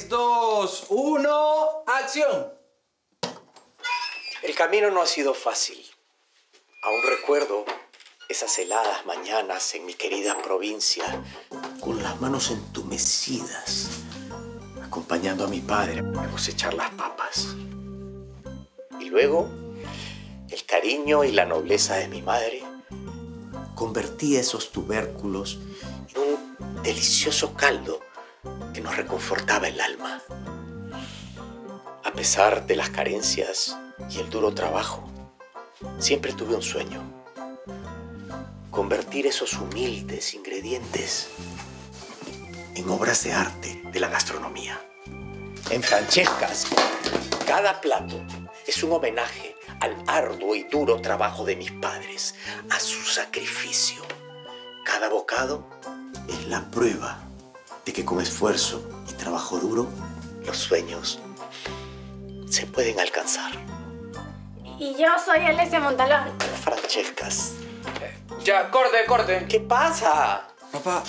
3, 2, 1, ¡acción! El camino no ha sido fácil. Aún recuerdo esas heladas mañanas en mi querida provincia, con las manos entumecidas, acompañando a mi padre a cosechar las papas. Y luego, el cariño y la nobleza de mi madre convertía esos tubérculos en un delicioso caldo que nos reconfortaba el alma. A pesar de las carencias y el duro trabajo, siempre tuve un sueño: convertir esos humildes ingredientes en obras de arte de la gastronomía. En Francesca's, cada plato es un homenaje al arduo y duro trabajo de mis padres, a su sacrificio. Cada bocado es la prueba de que con esfuerzo y trabajo duro, los sueños se pueden alcanzar. Y yo soy Alessia Montalbán. Francesca's. Ya, corte, corte. ¿Qué pasa? Papá,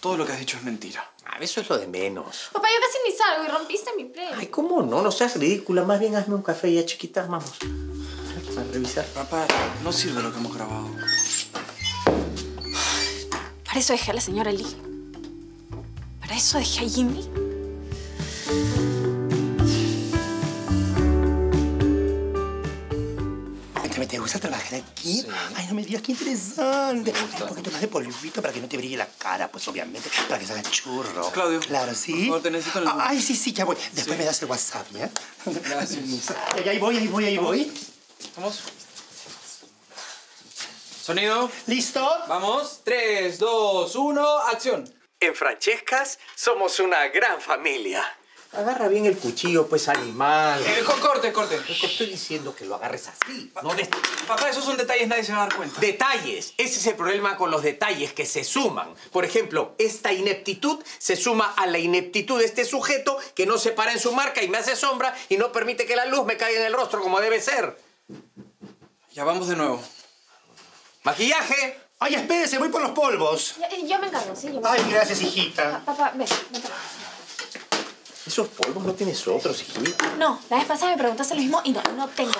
todo lo que has dicho es mentira. A ver, eso es lo de menos. Papá, yo casi ni salgo y rompiste mi play. Ay, ¿cómo no? No seas ridícula. Más bien hazme un café ya, chiquita. Vamos a revisar. Papá, no sirve lo que hemos grabado. Para eso dejé a la señora Lee. Para eso dejé a Jimmy. ¿Te gusta trabajar aquí? Sí. Ay, no me digas, qué interesante. Un poquito más de polvito para que no te brille la cara, pues obviamente, para que salga churro. Claudio. Claro, ¿sí? Por favor, te necesito. Ay, sí, ya voy. Después me das el WhatsApp, ¿ya? Gracias. Ahí voy. Vamos. Sonido. ¿Listo? Vamos. 3, 2, 1, acción. En Francesca's somos una gran familia. Agarra bien el cuchillo, pues, animal. Corte. Te estoy diciendo que lo agarres así. Papá, esos son detalles, nadie se va a dar cuenta. Detalles. Ese es el problema con los detalles, que se suman. Por ejemplo, esta ineptitud se suma a la ineptitud de este sujeto que no se para en su marca y me hace sombra y no permite que la luz me caiga en el rostro como debe ser. Ya vamos de nuevo. ¡Maquillaje! ¡Ay, espérese! Voy por los polvos. Yo me encargo, sí. Ay, gracias, hijita. Papá, ven. Esos polvos no tienes otros, hijita. No, la vez pasada me preguntaste lo mismo y no tengo.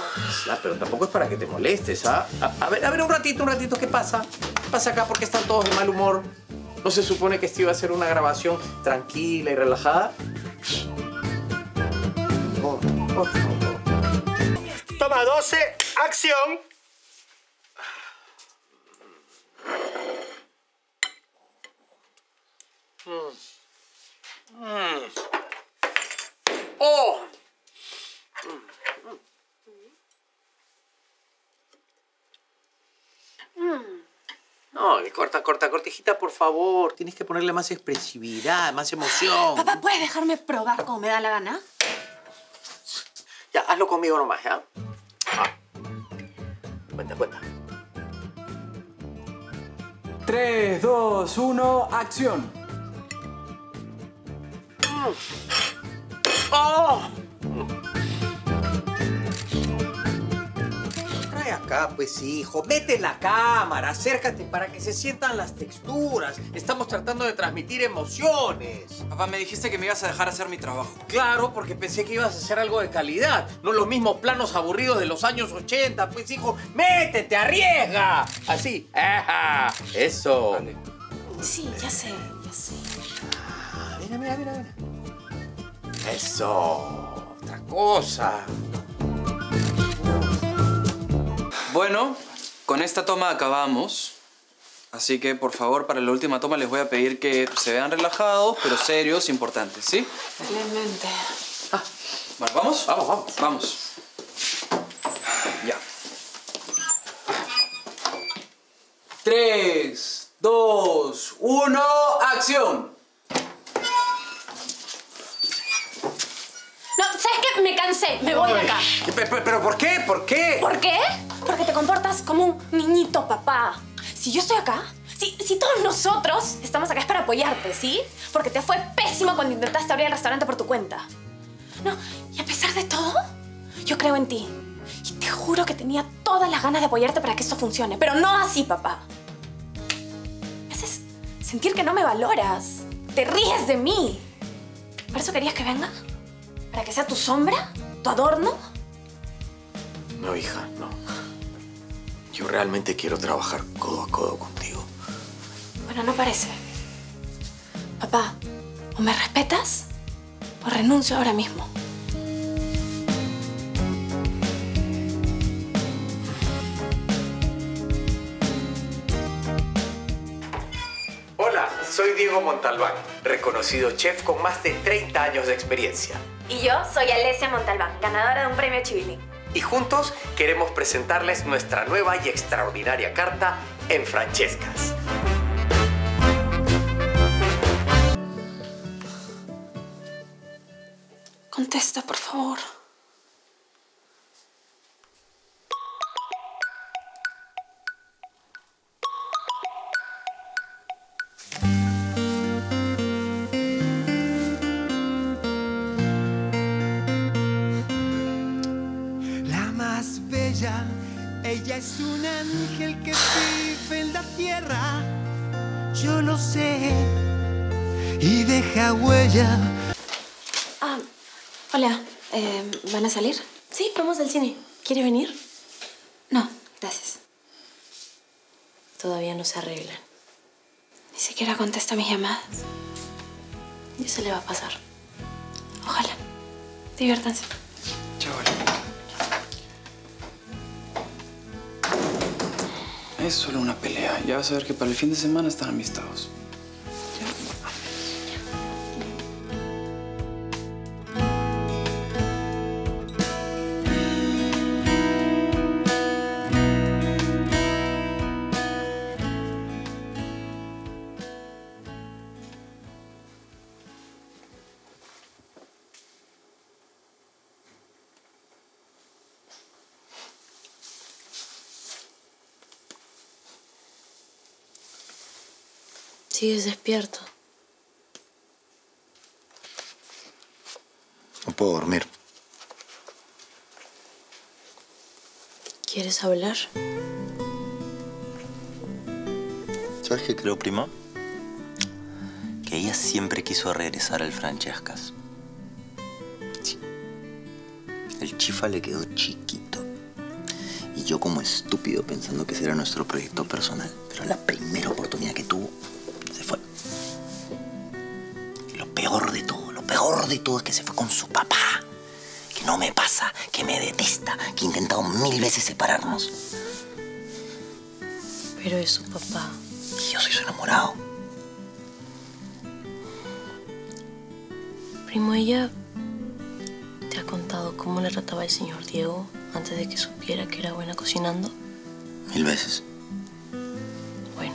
Ah, pero tampoco es para que te molestes, ¿ah? A ver, un ratito, ¿qué pasa? ¿Qué pasa acá? ¿Por qué están todos de mal humor? ¿No se supone que esto iba a ser una grabación tranquila y relajada? Oh. Toma 12, acción. ¡Oh! No, corta, hijita, por favor. Tienes que ponerle más expresividad, más emoción. Papá, ¿puedes dejarme probar como me da la gana? Ya, hazlo conmigo nomás, ¿ya? Cuenta. 3, 2, 1, acción. ¡Oh! Trae acá, pues, hijo. Mete la cámara, acércate para que se sientan las texturas. Estamos tratando de transmitir emociones. Papá, me dijiste que me ibas a dejar hacer mi trabajo. Claro, porque pensé que ibas a hacer algo de calidad. No los mismos planos aburridos de los años 80. Pues, hijo, métete, arriesga. Así. ¡Ajá! Eso. Vale. Sí, ya sé. Mira. Eso, otra cosa. Bueno, con esta toma acabamos. Así que, por favor, para la última toma les voy a pedir que se vean relajados, pero serios, importantes, ¿sí? Excelente. Bueno, ¿vamos? Ya. 3, 2, 1, ¡acción! Me cansé, me voy de acá. ¿Pero por qué? ¿Por qué? Porque te comportas como un niñito, papá. Si yo estoy acá, si todos nosotros estamos acá es para apoyarte, ¿sí? Porque te fue pésimo cuando intentaste abrir el restaurante por tu cuenta. No, y a pesar de todo, yo creo en ti. Y te juro que tenía todas las ganas de apoyarte para que esto funcione. Pero no así, papá. Me haces sentir que no me valoras. Te ríes de mí. ¿Para eso querías que venga? ¿Para que sea tu sombra? ¿Tu adorno? No, hija, no. Yo realmente quiero trabajar codo a codo contigo. Bueno, no parece. Papá, o me respetas o renuncio ahora mismo. Hola, soy Diego Montalbán, reconocido chef con más de 30 años de experiencia. Y yo soy Alessia Montalbán, ganadora de un premio Chivilí. Y juntos queremos presentarles nuestra nueva y extraordinaria carta en Francesca's. Contesta, por favor. Ella es un ángel que vive en la tierra, yo lo sé, y deja huella. Ah, hola, ¿van a salir? Sí, vamos al cine. ¿Quiere venir? No, gracias. Todavía no se arreglan. Ni siquiera contesta mis llamadas. Y eso le va a pasar. Ojalá. Diviértanse. Chao. Es solo una pelea. Ya vas a ver que para el fin de semana están amistados. ¿Sigues despierto? No puedo dormir. ¿Quieres hablar? ¿Sabes qué creo, prima? Que ella siempre quiso regresar al Francesca's. Sí. El Chifa le quedó chiquito. Y yo como estúpido pensando que ese era nuestro proyecto personal. Pero la primera oportunidad que tuvo... Lo peor de todo es que se fue con su papá, que no me pasa, que me detesta, que ha intentado 1000 veces separarnos. Pero es su papá. Y yo soy su enamorado. Primo, ella te ha contado cómo le trataba el señor Diego antes de que supiera que era buena cocinando. 1000 veces. Bueno,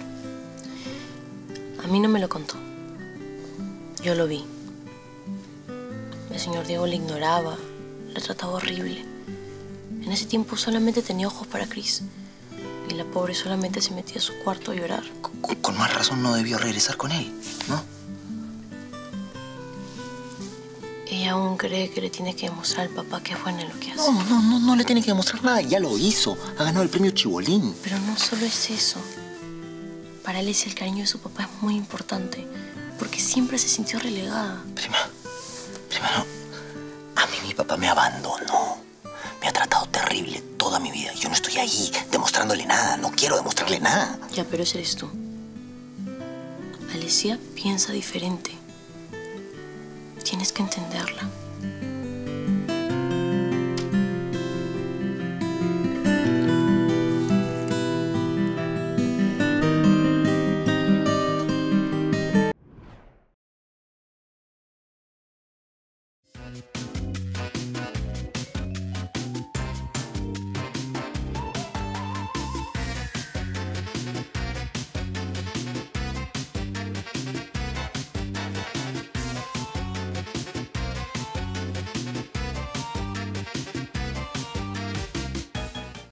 a mí no me lo contó. Yo lo vi. El señor Diego le ignoraba, le trataba horrible. En ese tiempo solamente tenía ojos para Cris. Y la pobre solamente se metía a su cuarto a llorar. Con más razón no debió regresar con él, ¿no? Ella aún cree que le tiene que demostrar al papá que es buena en lo que hace. No le tiene que demostrar nada. Ya lo hizo. Ha ganado el premio Chibolín. Pero no solo es eso. Para Alessia el cariño de su papá es muy importante. Porque siempre se sintió relegada. Prima, no. A mí mi papá me abandonó. Me ha tratado terrible toda mi vida. Yo no estoy ahí demostrándole nada. No quiero demostrarle nada. Ya, pero ese eres tú. Alessia piensa diferente. Tienes que entenderla.